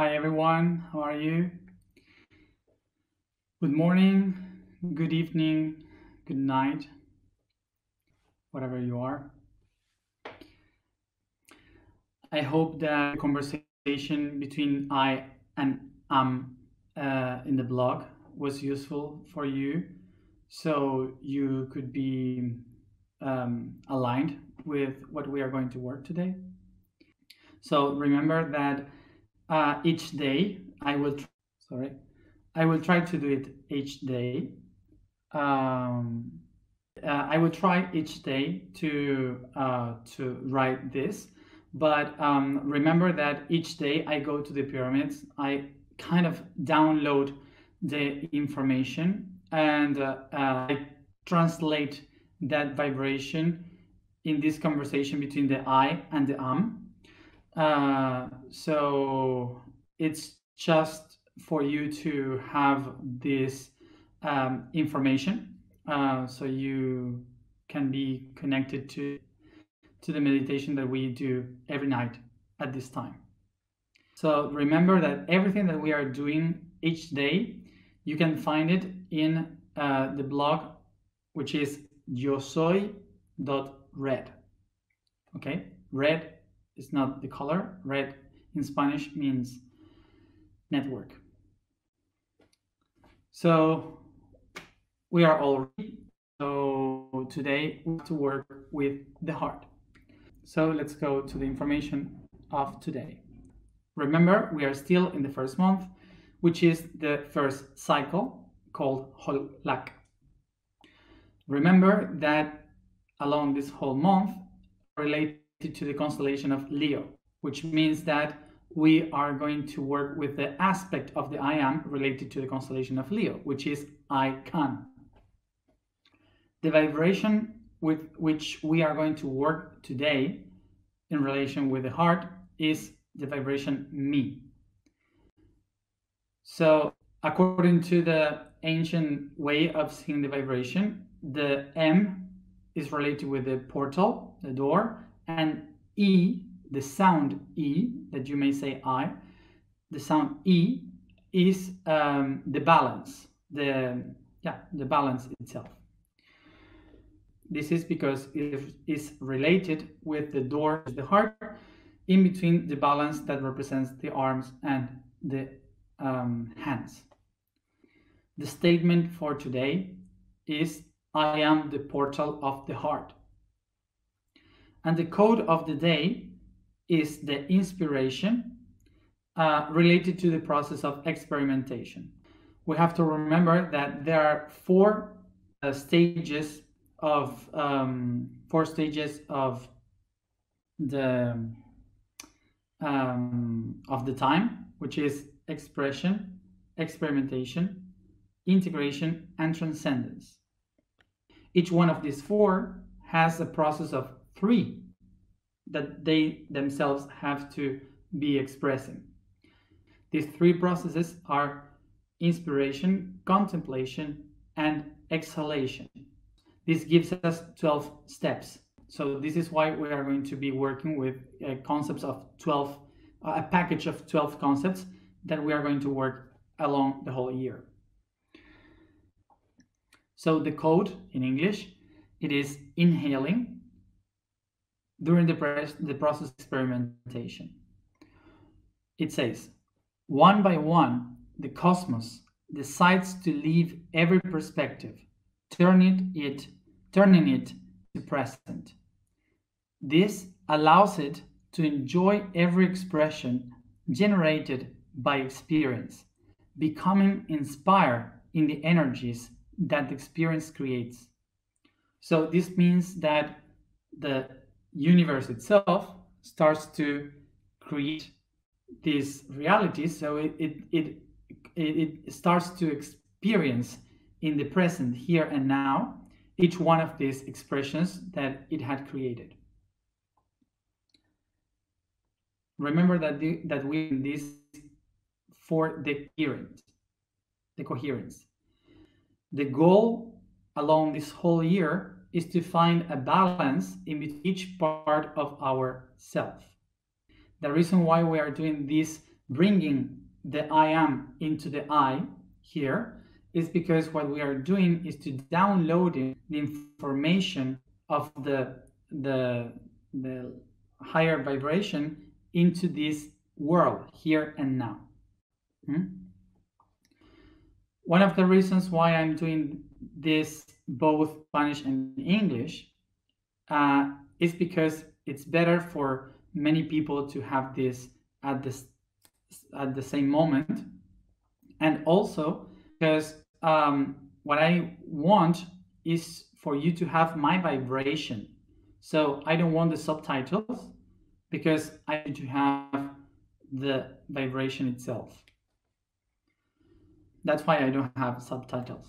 Hi everyone, how are you? Good morning, good evening, good night, whatever you are. I hope that the conversation between I and am in the blog was useful for you, so you could be aligned with what we are going to work today. So remember that each day I will try to do it each day. I will try each day to write this, but remember that each day I go to the pyramids. I kind of download the information and I translate that vibration in this conversation between the I and the am. So it's just for you to have this information so you can be connected to the meditation that we do every night at this time. So remember that everything that we are doing each day, you can find it in the blog, which is yo soy.red. Okay, red is not the color. Red in Spanish means network. So we are all ready. So today we have to work with the heart. So let's go to the information of today. Remember, we are still in the first month, which is the first cycle called Holuk. Remember that along this whole month related to the constellation of Leo, which means that we are going to work with the aspect of the I am related to the constellation of Leo, which is I can. The vibration with which we are going to work today in relation with the heart is the vibration me. So according to the ancient way of seeing the vibration, the M is related with the portal, the door, and E, the sound E, that you may say I, the sound E is the balance, the balance itself. This is because it is related with the door to the heart, in between the balance that represents the arms and the hands. The statement for today is I am the portal of the heart. And the code of the day is the inspiration related to the process of experimentation. We have to remember that there are four stages of the time, which is expression, experimentation, integration, and transcendence. Each one of these four has a process of three that they themselves have to be expressing. These three processes are inspiration, contemplation, and exhalation. This gives us 12 steps. So this is why we are going to be working with concepts of 12, a package of 12 concepts that we are going to work along the whole year. So the code in English, it is inhaling during the process of experimentation. It says, one by one, the cosmos decides to leave every perspective, turning it to present. This allows it to enjoy every expression generated by experience, becoming inspired in the energies that the experience creates. So this means that the universe itself starts to create this reality, so it starts to experience in the present, here and now, each one of these expressions that it had created. Remember that we in this for the coherence. The goal along this whole year is to find a balance in each part of our self. The reason why we are doing this bringing the I am into the I here is because what we are doing is to download the information of the higher vibration into this world here and now. One of the reasons why I'm doing this both Spanish and English is because it's better for many people to have this at the same moment, and also because what I want is for you to have my vibration. So I don't want the subtitles because I need to have the vibration itself. That's why I don't have subtitles.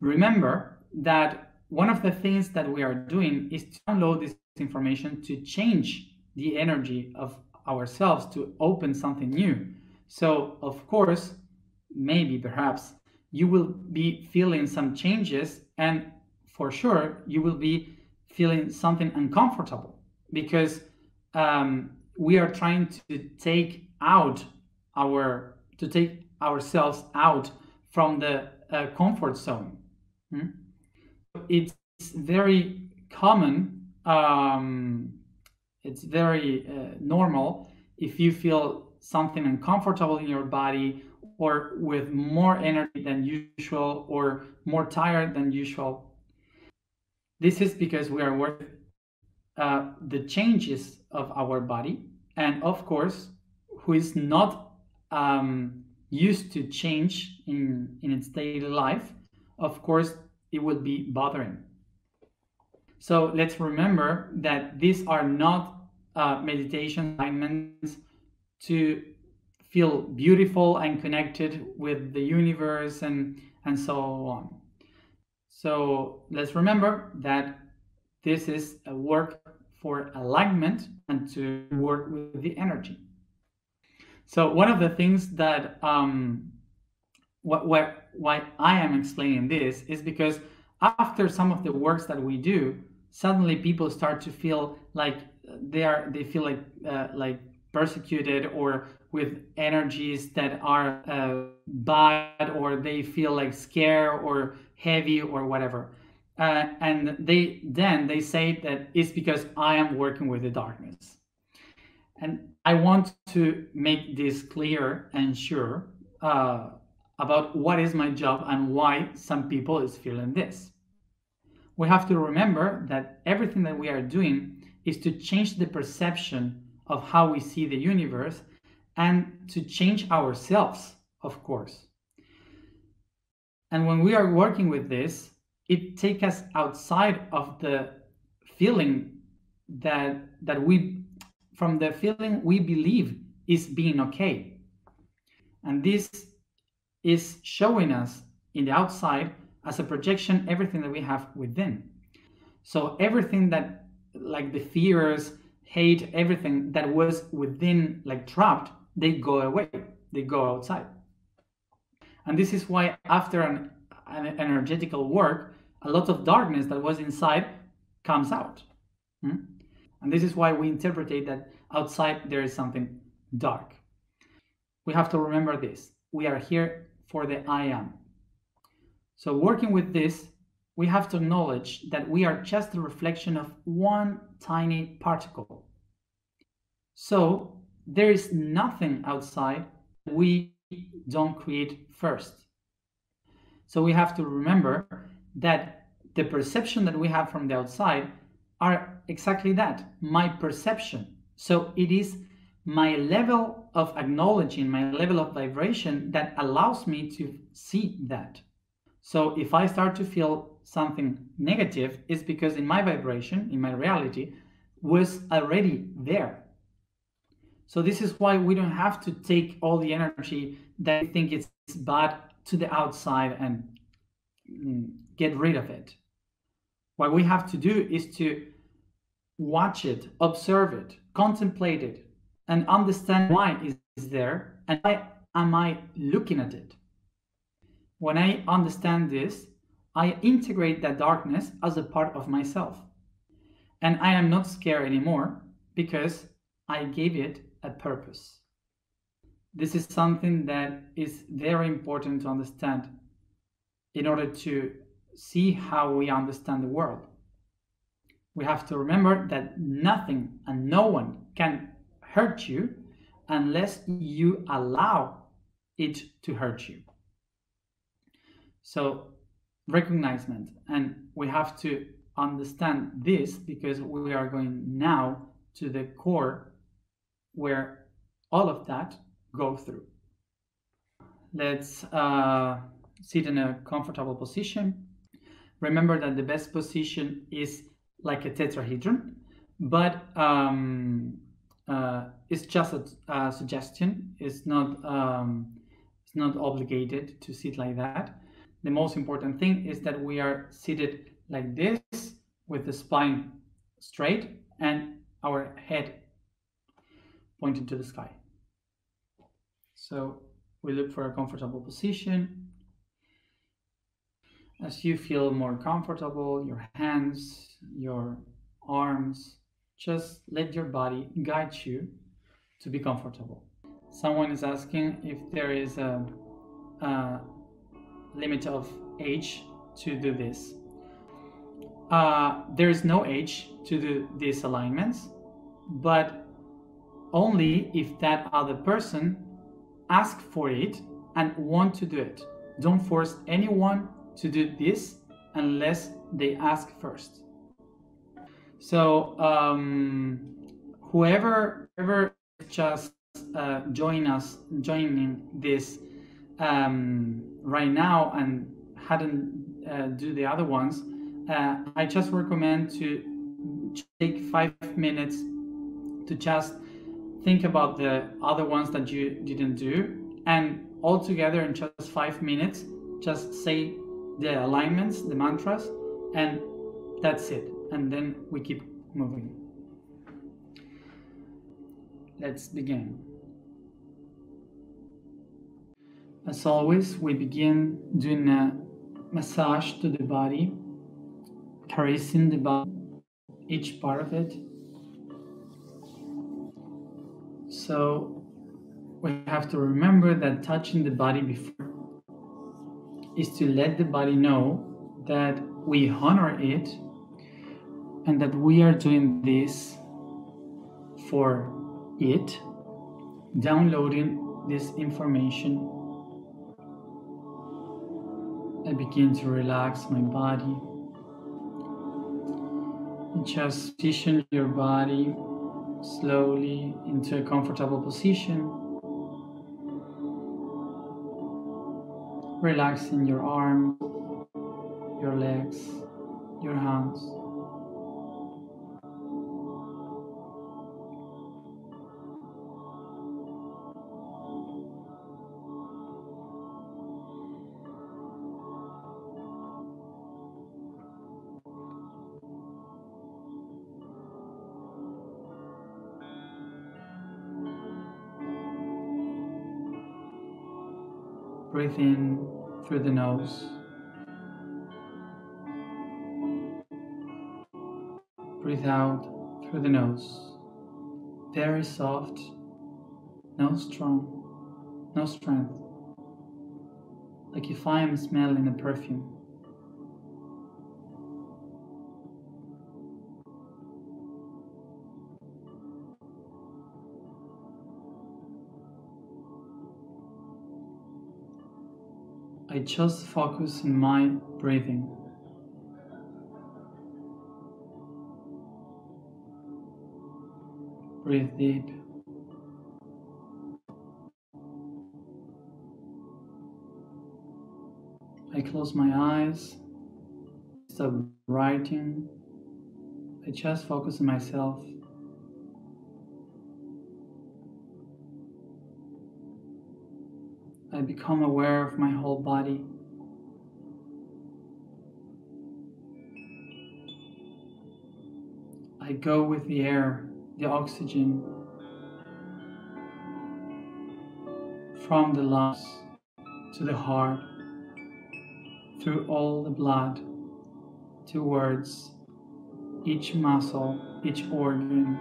Remember that one of the things that we are doing is to download this information to change the energy of ourselves, to open something new. So of course, maybe, perhaps, you will be feeling some changes, and for sure you will be feeling something uncomfortable, because we are trying to take out ourselves out from the comfort zone. It's very common, it's very normal if you feel something uncomfortable in your body, or with more energy than usual, or more tired than usual. This is because we are working the changes of our body, and of course, who is not used to change in its daily life, of course, it would be bothering. So let's remember that these are not meditation alignments to feel beautiful and connected with the universe and so on. So let's remember that this is a work for alignment and to work with the energy. So one of the things that why I am explaining this is because after some of the works that we do, suddenly people start to feel like they feel like persecuted, or with energies that are bad, or they feel like scared or heavy or whatever, and then they say that it's because I am working with the darkness. And I want to make this clear and sure about what is my job and why some people is feeling this. We have to remember that everything that we are doing is to change the perception of how we see the universe, and to change ourselves, of course. And when we are working with this, it takes us outside of the feeling that we believe is being okay. And this is showing us in the outside as a projection everything that we have within. So everything that, like the fears, hate, everything that was within, like trapped, they go away, they go outside. And this is why after an energetical work, a lot of darkness that was inside comes out. And this is why we interpret that outside there is something dark. We have to remember this. We are here for the I am. So working with this, we have to acknowledge that we are just the reflection of one tiny particle. So there is nothing outside that we don't create first. So we have to remember that the perception that we have from the outside are exactly that, my perception. So it is my level of acknowledging, my level of vibration that allows me to see that. So if I start to feel something negative, is because in my vibration, in my reality, was already there. So this is why we don't have to take all the energy that we think is bad to the outside and get rid of it. What we have to do is to watch it, observe it, contemplate it, and understand why it is there and why am I looking at it. When I understand this, I integrate that darkness as a part of myself. And I am not scared anymore because I gave it a purpose. This is something that is very important to understand in order to see how we understand the world. We have to remember that nothing and no one can hurt you unless you allow it to hurt you. So recognizement, and we have to understand this because we are going now to the core where all of that go through. Let's sit in a comfortable position. Remember that the best position is like a tetrahedron, but it's just a suggestion. It's not obligated to sit like that. The most important thing is that we are seated like this with the spine straight and our head pointed to the sky. So we look for a comfortable position. As you feel more comfortable, your hands, your arms, just let your body guide you to be comfortable. Someone is asking if there is a limit of age to do this. There is no age to do these alignments, but only if that other person asks for it and wants to do it. Don't force anyone to do this unless they ask first. So whoever just joining this right now and hadn't do the other ones, I just recommend to take 5 minutes to just think about the other ones that you didn't do, and all together in just 5 minutes, just say the alignments, the mantras, and that's it. And then we keep moving. Let's begin. As always, we begin doing a massage to the body, caressing the body, each part of it. So we have to remember that touching the body before is to let the body know that we honor it and that we are doing this for it, downloading this information. I begin to relax my body. Just position your body slowly into a comfortable position. Relaxing your arms, your legs, your hands. Breathe in through the nose. Breathe out through the nose. Very soft, no strength. Like if I am smelling a perfume. I just focus on my breathing. Breathe deep. I close my eyes. Stop writing. I just focus on myself. I become aware of my whole body. I go with the air, the oxygen from the lungs to the heart, through all the blood, towards each muscle, each organ.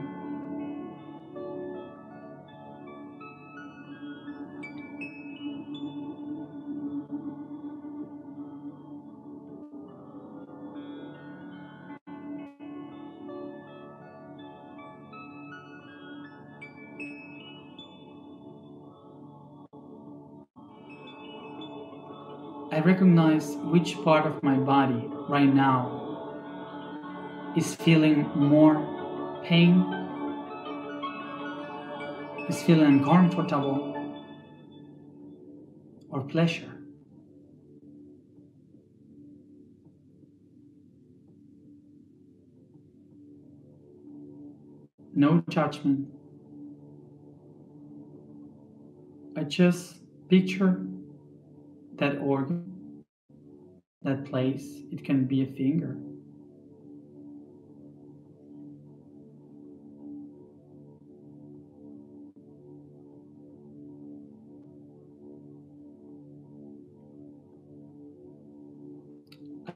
I recognize which part of my body right now is feeling more pain, is feeling uncomfortable or pleasure. No judgment. I just picture that organ, that place. It can be a finger.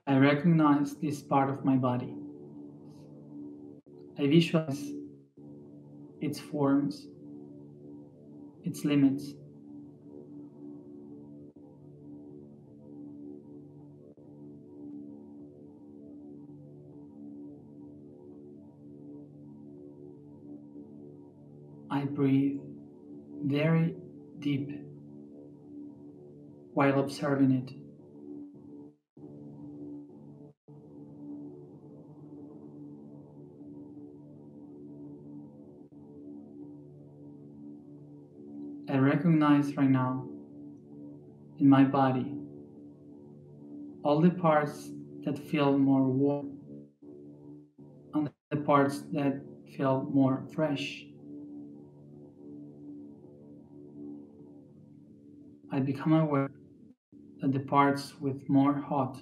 I recognize this part of my body. I visualize its forms, its limits. I breathe very deep while observing it. I recognize right now in my body all the parts that feel more warm and the parts that feel more fresh. I become aware that the parts with more hot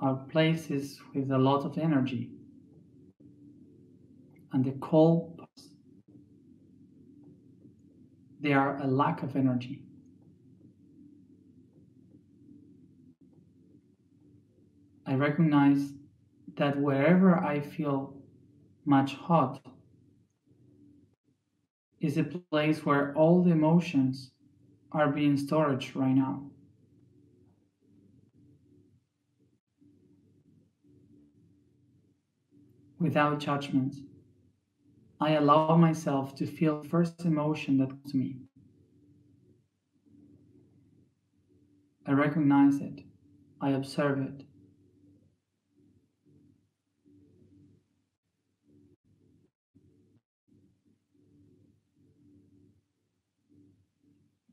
are places with a lot of energy, and the cold parts, they are a lack of energy. I recognize that wherever I feel much hot is a place where all the emotions are being stored right now. Without judgment, I allow myself to feel the first emotion that comes to me. I recognize it. I observe it.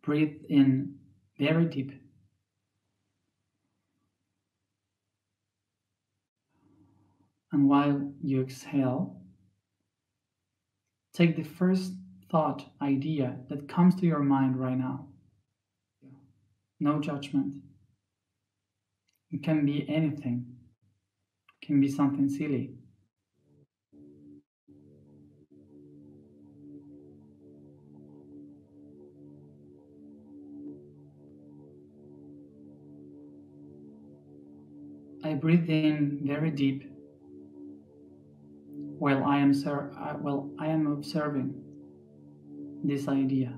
Breathe in very deep. And while you exhale, take the first thought, idea that comes to your mind right now. No judgment. It can be anything. It can be something silly. I breathe in very deep while I am observing this idea.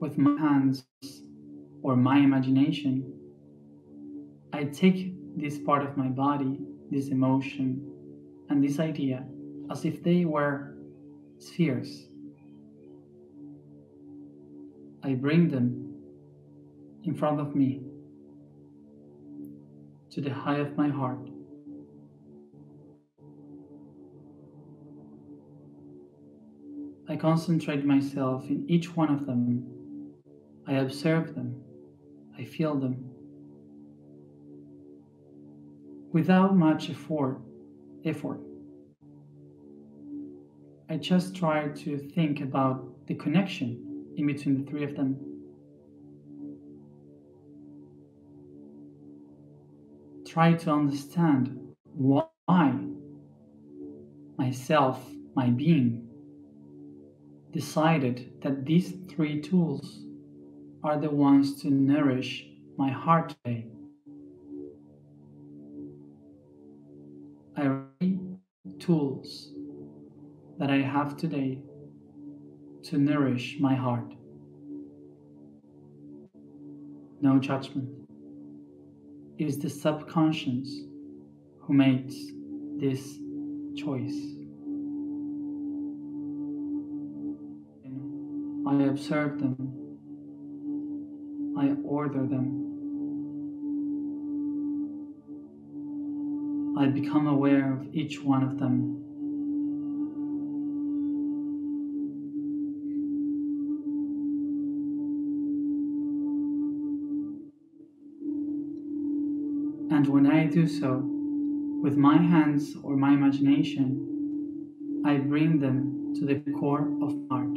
With my hands or my imagination, I take this part of my body, this emotion, and this idea, as if they were spheres. I bring them in front of me to the height of my heart. I concentrate myself in each one of them. I observe them. I feel them. Without much effort. I just try to think about the connection in between the three of them. Try to understand why myself, my being, decided that these three tools are the ones to nourish my heart today. I read tools that I have today to nourish my heart. No judgment. It is the subconscious who makes this choice. I observe them. I order them. I become aware of each one of them. And when I do so, with my hands or my imagination, I bring them to the core of art.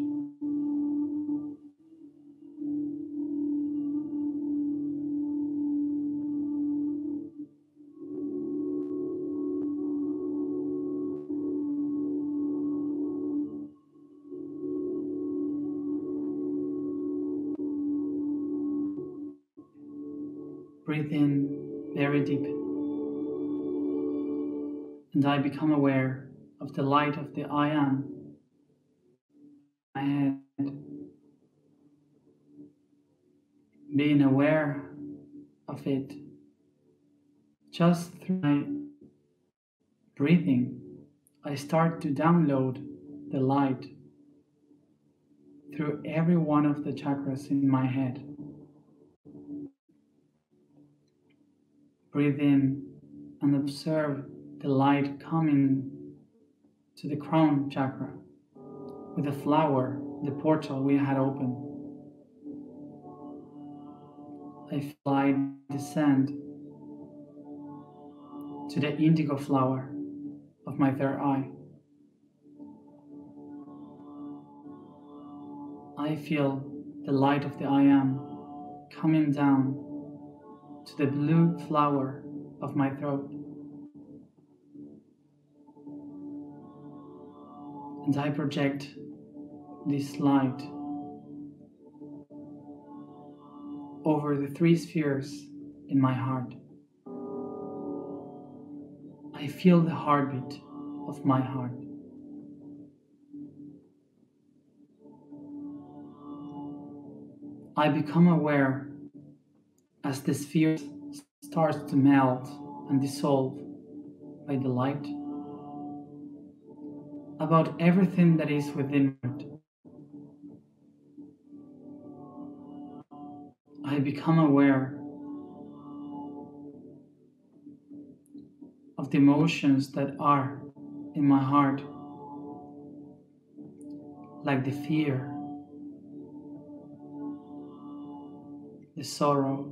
Breathe in very deep, and I become aware of the light of the I am in my head. Being aware of it just through my breathing, I start to download the light through every one of the chakras in my head. Breathe in and observe the light coming to the crown chakra with the flower, the portal we had open. I fly descend to the indigo flower of my third eye. I feel the light of the I am coming down to the blue flower of my throat. And I project this light over the three spheres in my heart. I feel the heartbeat of my heart. I become aware as the sphere starts to melt and dissolve by the light, about everything that is within it. I become aware of the emotions that are in my heart, like the fear, the sorrow,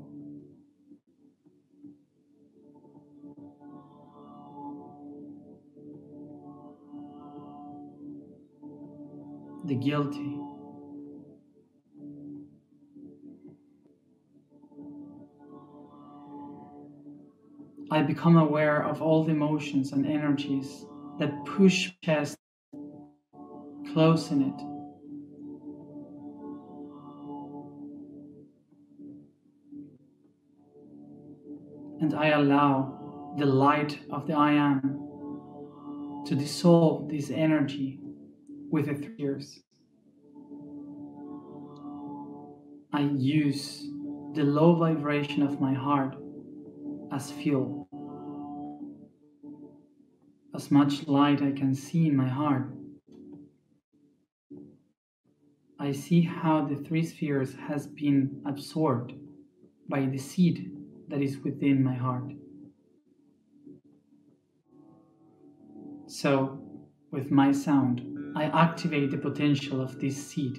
the guilty. I become aware of all the emotions and energies that push past, closing it. And I allow the light of the I am to dissolve this energy with the tears. I use the low vibration of my heart as fuel. As much light I can see in my heart, I see how the three spheres has been absorbed by the seed that is within my heart. So, with my sound, I activate the potential of this seed.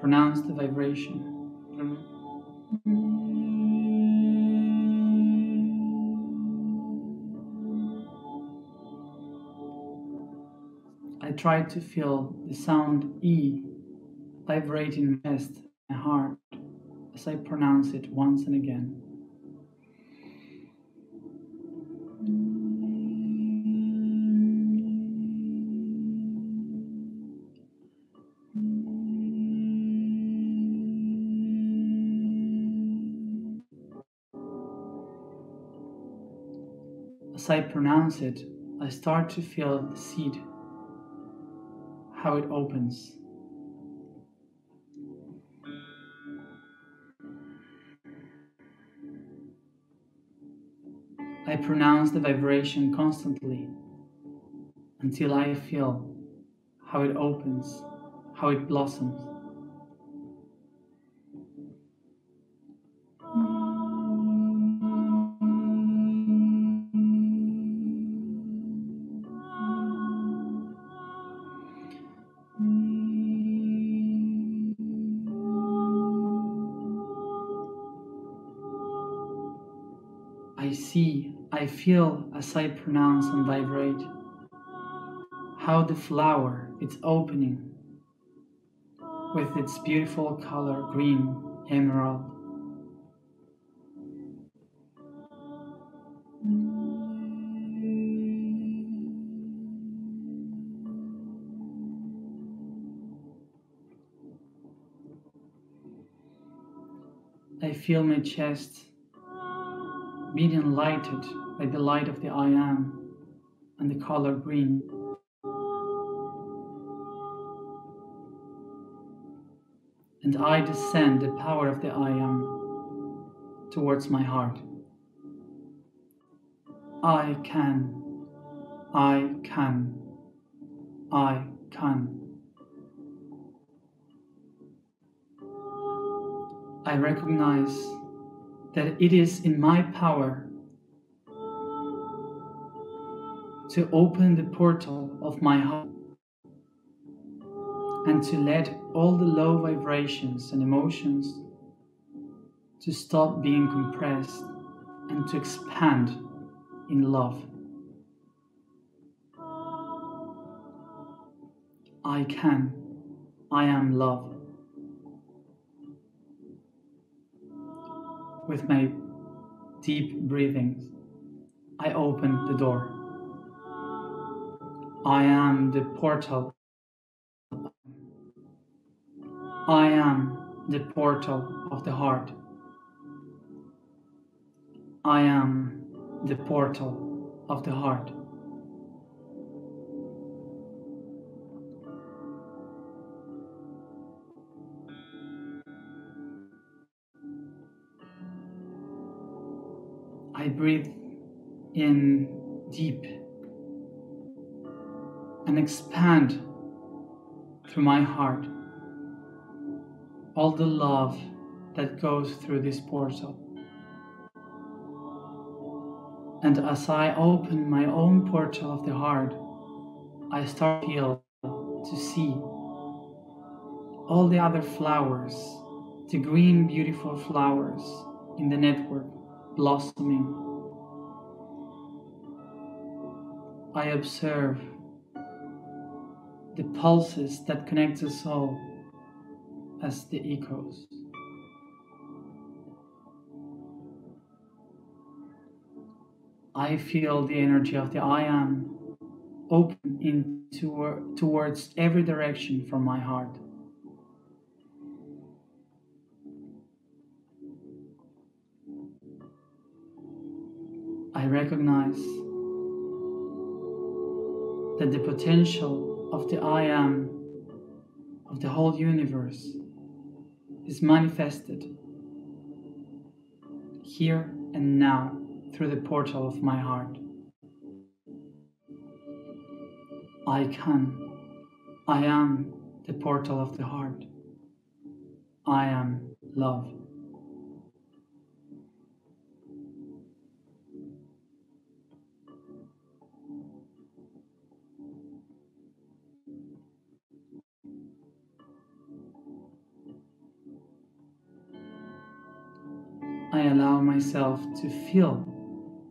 Pronounce the vibration. I try to feel the sound E vibrating my heart as I pronounce it once and again. As I pronounce it, I start to feel the seed, how it opens. I pronounce the vibration constantly until I feel how it opens, how it blossoms. I see, I feel as I pronounce and vibrate, how the flower is opening with its beautiful color, green, emerald. I feel my chest being enlightened by the light of the I Am and the color green. And I descend the power of the I Am towards my heart. I can, I can, I can. I recognize that it is in my power to open the portal of my heart and to let all the low vibrations and emotions to stop being compressed and to expand in love. I can. I am love. With my deep breathings, I open the door. I am the portal. I am the portal of the heart. I am the portal of the heart. I breathe in deep and expand through my heart all the love that goes through this portal. And as I open my own portal of the heart, I start to see all the other flowers, the green beautiful flowers in the network, blossoming. I observe the pulses that connect us all as the echoes. I feel the energy of the I Am open towards every direction from my heart. I recognize that the potential of the I Am, of the whole universe, is manifested here and now through the portal of my heart. I can. I am the portal of the heart. I am love. I allow myself to feel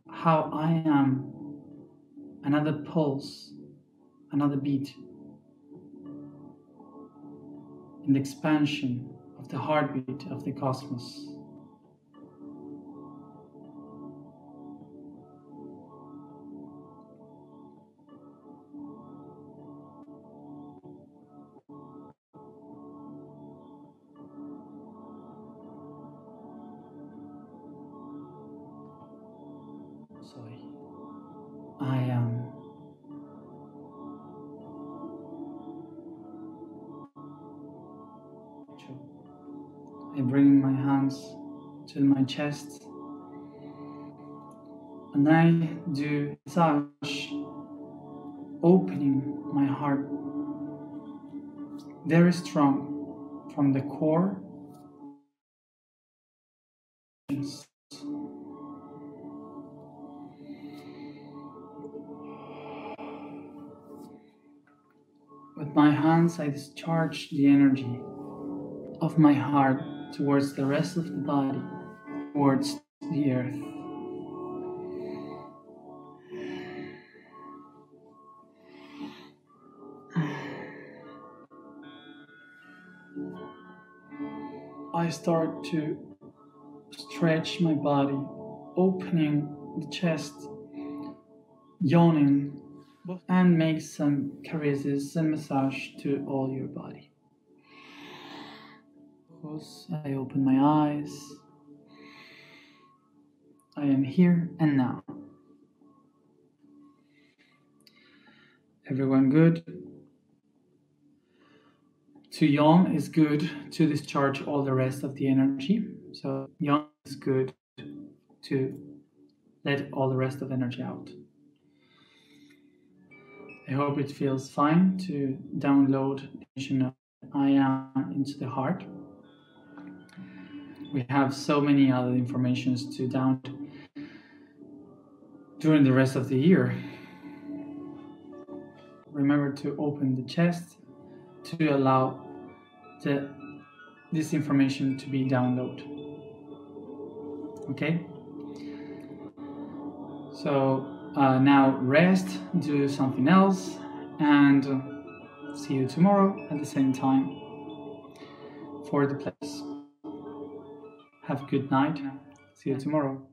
how I am, another pulse, another beat, in the expansion of the heartbeat of the cosmos. Soy. by bringing my hands to my chest, and I do massage, opening my heart very strong from the core. With my hands, I discharge the energy of my heart towards the rest of the body, towards the earth. I start to stretch my body, opening the chest, yawning, and make some caresses and massage to all your body. I open my eyes. I am here and now. Everyone good? To yawn is good to discharge all the rest of the energy. So yawn is good to let all the rest of energy out. I hope it feels fine to download the notion of I am into the heart. We have so many other informations to download during the rest of the year. Remember to open the chest to allow this information to be downloaded. Okay? So now rest, do something else, and see you tomorrow at the same time for the place. Have a good night. See you tomorrow.